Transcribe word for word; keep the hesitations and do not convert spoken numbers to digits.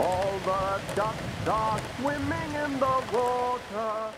All the ducks are swimming in the water.